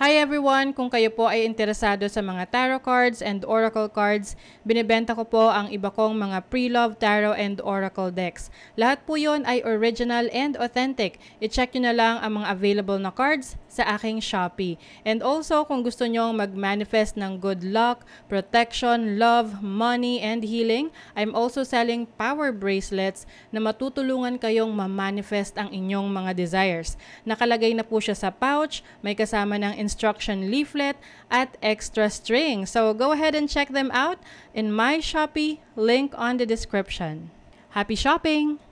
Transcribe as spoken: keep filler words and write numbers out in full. Hi everyone! Kung kayo po ay interesado sa mga tarot cards and oracle cards, binibenta ko po ang iba kong mga pre-love tarot and oracle decks. Lahat po yun ay original and authentic. I-check nyo na lang ang mga available na cards sa aking Shopee. And also, kung gusto nyo mag-manifest ng good luck, protection, love, money, and healing, I'm also selling power bracelets na matutulungan kayong ma-manifest ang inyong mga desires. Nakalagay na po siya sa pouch, may kasama ng instruction leaflet at extra string. So go ahead and check them out in my Shopee, link on the description. Happy shopping!